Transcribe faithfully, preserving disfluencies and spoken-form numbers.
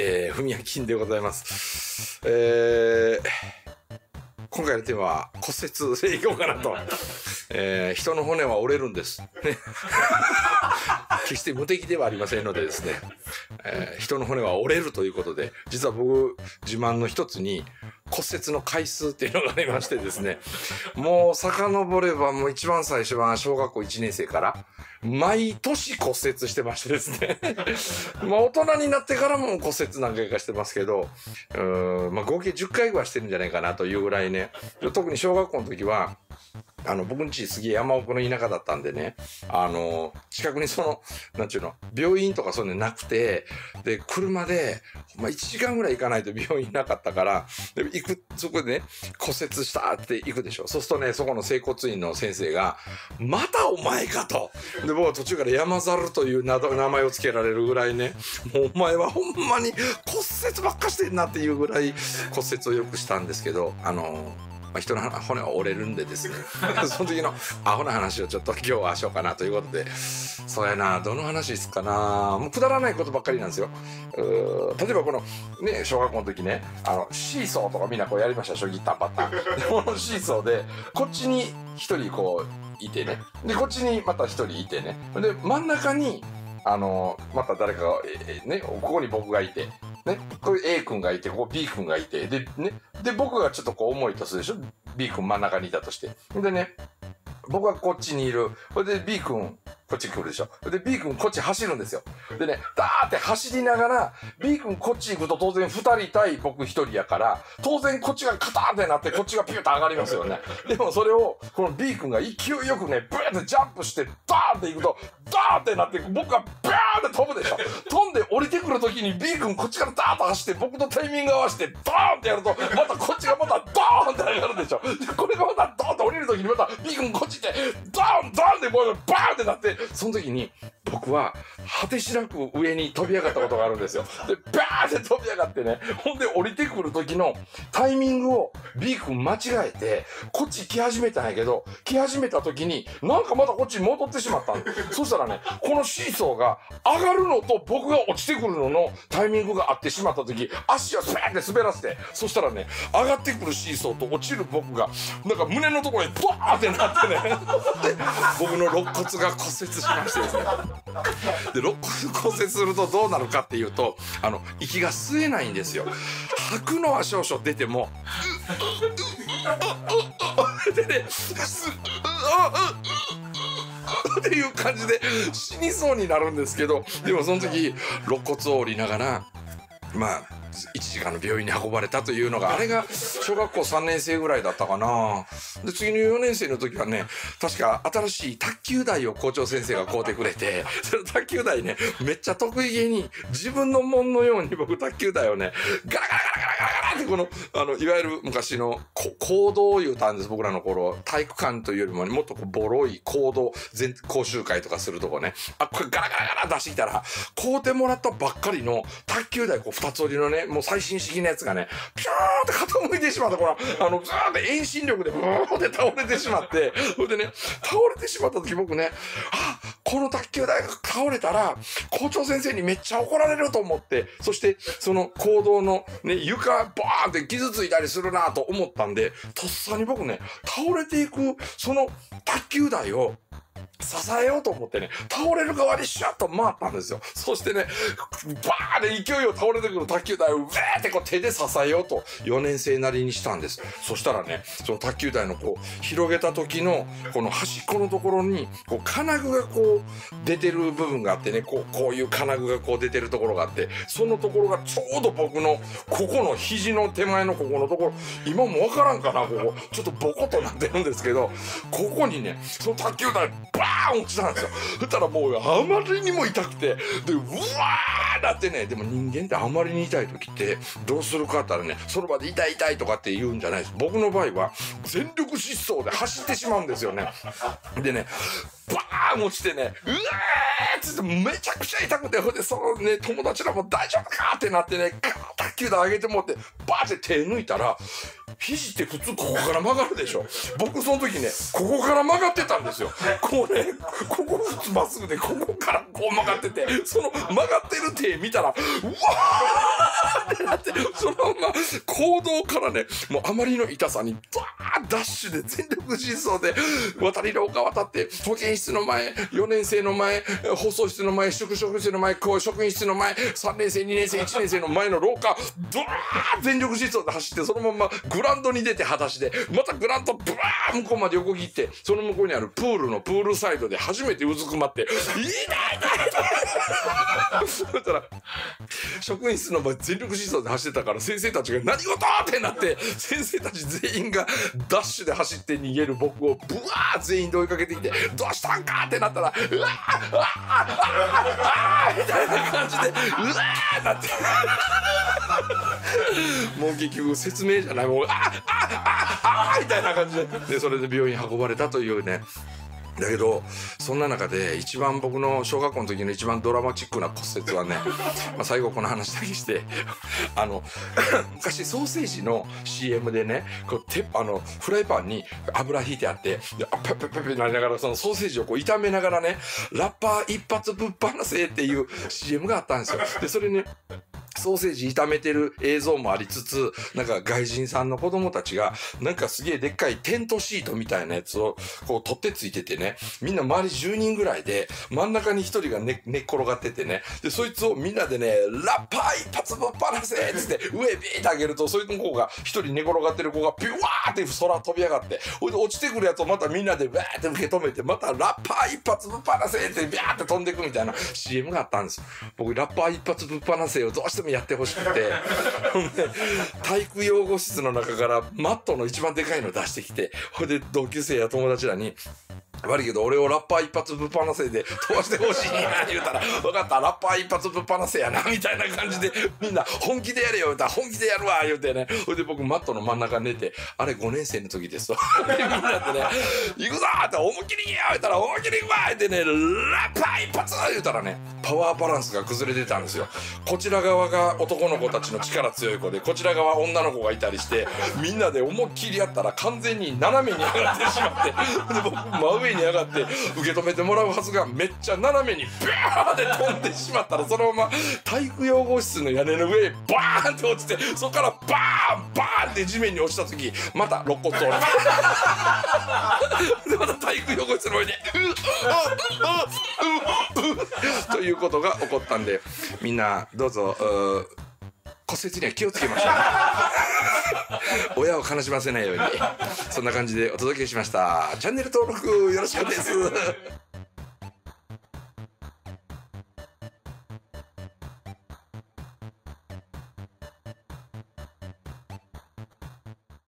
えー、フミヤキンでございます。えー、今回のテーマは骨折でいこうかなと。えー、人の骨は折れるんです。ね、決して無敵ではありませんのでですね、えー、人の骨は折れるということで、実は僕自慢の一つに骨折の回数っていうのがありましてですね、もう遡ればもう一番最初は小学校いちねん生から毎年骨折してましてですねまあ大人になってからも骨折何回かしてますけど、うーん、まあ、合計じゅっかいはしてるんじゃないかなというぐらいね。特に小学校の時はあの僕ん家すげえ山奥の田舎だったんでね、あの近くにそのなんちゅうの病院とかそういうのなくて、で車で、まあ、いちじかんぐらい行かないと病院なかったから、で行く、そこでね骨折したって行くでしょ。そうするとね、そこの整骨院の先生が「またお前か」と。で僕は途中から山猿という名前を付けられるぐらいね、もうお前はほんまに骨折ばっかしてんなっていうぐらい骨折をよくしたんですけど、あのまあ、人の骨は折れるんでですねその時のアホな話をちょっと今日はしようかなということで、そうやな、どの話ですかな、もうくだらないことばっかりなんですよ。例えばこのね、小学校の時ね、あのシーソーとかみんなこうやりました、初期タンパッタンこのシーソーでこっちにひとりこういてね、でこっちにまたひとりいてね、で真ん中にあのまた誰かが、えーね、ここに僕がいて、ね、これ A 君がいて、ここ B 君がいて、で、ね、で僕がちょっとこう重いとするでしょ、 B 君真ん中にいたとして、でね僕はこっちにいる、それで B 君こっち来るでしょ、で B 君こっち走るんですよ。でねダーって走りながら B 君こっち行くと当然ふたり対僕ひとりやから、当然こっちがカターンってなってこっちがピューッと上がりますよね。でもそれをこの B 君が勢いよくねブーってジャンプしてダーンって行くとダーンってなって僕がビャーンって飛ぶでしょ。飛んで降りてくる時に B 君こっちからダーンと走って僕とタイミング合わせてドーンってやるとまたこっちがまたドーンって上がるでしょ。でこれがまたドーンって降りる時にまた B 君こっちってドーンドーンってもうバーンってなって、その時に僕は果てしなく上に飛び上がったことがあるんですよ。でバーンって飛び上がってね、ほんで降りてくる時のタイミングを B 君間違えてこっち来始めたんやけど、来始めた時になんかまたこっちに戻ってしまったんでそしたらね、このシーソーが上がるのと僕が落ちてくるののタイミングが合ってしまった時、足をスペーンって滑らせて、そしたらね上がってくるシーソーと落ちる僕がなんか胸のところにバーンってなってねで僕の肋骨が骨折しましてですね、で肋骨骨折するとどうなるかっていうと、あの息が吸えないんですよ。吐くのは少々出てもでねっていう感じで死にそうになるんですけど、でもその時肋骨を折りながらまあいちじかんの病院に運ばれたというのが、あれが小学校さんねん生ぐらいだったかな。で次のよねん生の時はね、確か新しい卓球台を校長先生が買うてくれて、その卓球台ねめっちゃ得意げに自分のもんのように僕卓球台をねガラガラガラガラガラガラってこのあのいわゆる昔の講堂を言うたんです、僕らの頃体育館というよりも、ね、もっとこうボロい講堂、全講習会とかするとこね、あこれガラガラガラ出してきたら買うてもらったばっかりの卓球台こうふたつ折りのねもう最新式のやつがねピューって傾いてしまった、これあのずーっと遠心力でブーって倒れてしまって、それでね倒れてしまった時僕ね、あこの卓球台が倒れたら校長先生にめっちゃ怒られると思って、そしてその講堂の、ね、床バーンって傷ついたりするなと思ったんで、とっさに僕ね倒れていくその卓球台を支えようと思ってね倒れる側にシュッと回ったんですよ。そしてねバーンで勢いを倒れてくる卓球台をウェーってこう手で支えようとよねん生なりにしたんです。そしたらねその卓球台のこう広げた時のこの端っこのところにこう金具がこう出てる部分があってね、こう、こういう金具がこう出てるところがあって、そのところがちょうど僕のここの肘の手前のここのところ、今もわからんかな、ここちょっとボコッとなってるんですけど、ここにねその卓球台バーン落ちたんですよ。そしたらもうあまりにも痛くて、でうわーだってね、でも人間ってあまりに痛い時ってどうするかって言ったらね、その場で痛い痛いとかって言うんじゃないです。僕の場合は全力疾走で走ってしまうんですよね。でねバーン落ちてね、うわーっつってめちゃくちゃ痛くて、でそのね友達らも大丈夫かってなってね、カーッきゅう段上げてもってバーって手抜いたら、肘って普通ここから曲がるでしょ。僕その時ね、ここから曲がってたんですよ。これ、ここ普通まっすぐで、ここからこう曲がってて、その曲がってる手見たら、うわーってなって、そのまま行動からね、もうあまりの痛さに、バーダッシュで全力疾走で、渡り廊下渡って、保健室の前、よねん生の前、放送室の前、職職室の前、職員室の前、さんねん生、にねん生、いちねん生の前の廊下、ブワー全力疾走で走って、そのままグラウンドに出て裸足で、またグラウンドブワー向こうまで横切って、その向こうにあるプールのプールサイドで初めてうずくまって、痛い痛い痛いそしたら、職員室の前全力疾走で走ってたから、先生たちが何事ってなって、先生たち全員がダッシュで走って逃げる僕をブワー全員で追いかけてきて、どうしたんかってなったら、うわーああああみたいな感じで、うわーなって。もう結局説明じゃない、もうああああみたいな感じで、でそれで病院運ばれたというね。だけどそんな中で一番僕の小学校の時の一番ドラマチックな骨折はね、まあ最後この話だけしてあの昔ソーセージの シーエム でね、こうてあのフライパンに油引いてあって、であっペッペッペッペッなりながらそのソーセージをこう炒めながらね、ラッパー一発ぶっ放せっていう シーエム があったんですよ。でそれね、ソーセージ炒めてる映像もありつつ、なんか外人さんの子供たちが、なんかすげえでっかいテントシートみたいなやつをこう取ってついててね、みんな周りじゅうにんぐらいで、真ん中にひとりが寝、寝っ転がっててね、で、そいつをみんなでね、ラッパー一発ぶっ放せっつって、上ビーってあげると、そいつの子が、ひとり寝転がってる子がピュワーって空飛び上がって、ほいで落ちてくるやつをまたみんなでバーって受け止めて、またラッパー一発ぶっ放せってビャーって飛んでくみたいな シーエム があったんです。僕、ラッパー一発ぶっ放せをどうしてもやってほしくて体育養護室の中からマットの一番でかいの出してきて、ほいで同級生や友達らに、悪いけど俺をラッパー一発ぶっ放せで飛ばしてほしいな言うたら、分かったラッパー一発ぶっ放せやなみたいな感じで、みんな本気でやれよ言うたら、本気でやるわ言うてね、ほいで僕マットの真ん中に寝て、あれごねん生の時ですとみんなでね、行くぞって思いっきり言えよ言うたら、思いっきり行くわ言うてね、ラッパー一発言うたらね、パワーバランスが崩れてたんですよ。こちら側が男の子たちの力強い子で、こちら側女の子がいたりして、みんなで思いっきりやったら完全に斜めに上がってしまって、で僕真上に上がって受け止めてもらうはずが、めっちゃ斜めにビャーって飛んでしまったら、そのまま体育養護室の屋根の上へバーンって落ちて、そこからバーンバーンって地面に落ちた時、また肋骨折れでまた体育養護室の上にということが起こったんで、みんなどうぞ骨折には気をつけましょう親を悲しませないように。そんな感じでお届けしました。チャンネル登録よろしくです